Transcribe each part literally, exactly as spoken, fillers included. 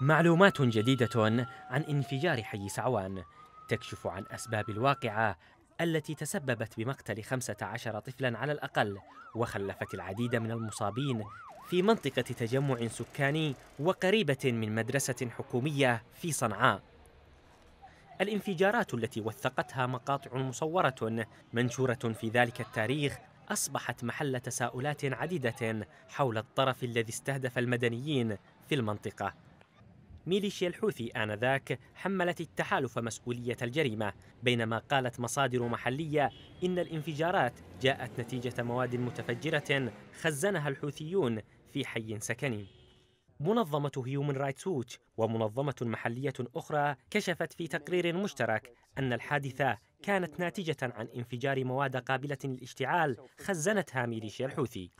معلومات جديدة عن انفجار حي سعوان تكشف عن أسباب الواقعة التي تسببت بمقتل خمسة عشر طفلاً على الأقل، وخلفت العديد من المصابين في منطقة تجمع سكاني وقريبة من مدرسة حكومية في صنعاء. الانفجارات التي وثقتها مقاطع مصورة منشورة في ذلك التاريخ أصبحت محل تساؤلات عديدة حول الطرف الذي استهدف المدنيين في المنطقة. ميليشيا الحوثي آنذاك حملت التحالف مسؤولية الجريمة، بينما قالت مصادر محلية إن الانفجارات جاءت نتيجة مواد متفجرة خزنها الحوثيون في حي سكني. منظمة Human Rights Watch ومنظمة محلية أخرى كشفت في تقرير مشترك أن الحادثة كانت ناتجة عن انفجار مواد قابلة للاشتعال خزنتها ميليشيا الحوثي.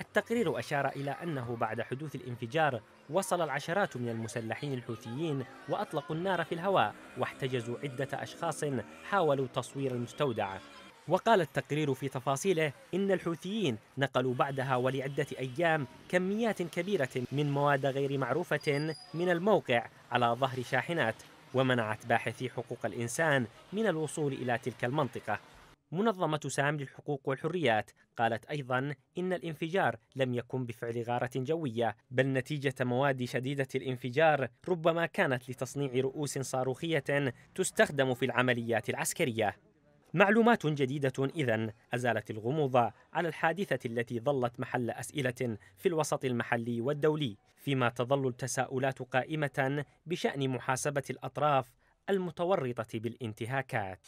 التقرير أشار إلى أنه بعد حدوث الانفجار وصل العشرات من المسلحين الحوثيين وأطلقوا النار في الهواء واحتجزوا عدة أشخاص حاولوا تصوير المستودع. وقال التقرير في تفاصيله إن الحوثيين نقلوا بعدها ولعدة أيام كميات كبيرة من مواد غير معروفة من الموقع على ظهر شاحنات، ومنعت باحثي حقوق الإنسان من الوصول إلى تلك المنطقة. منظمة سام للحقوق والحريات قالت أيضاً إن الانفجار لم يكن بفعل غارة جوية، بل نتيجة مواد شديدة الانفجار ربما كانت لتصنيع رؤوس صاروخية تستخدم في العمليات العسكرية. معلومات جديدة إذن أزالت الغموض على الحادثة التي ظلت محل أسئلة في الوسط المحلي والدولي، فيما تظل التساؤلات قائمة بشأن محاسبة الأطراف المتورطة بالانتهاكات.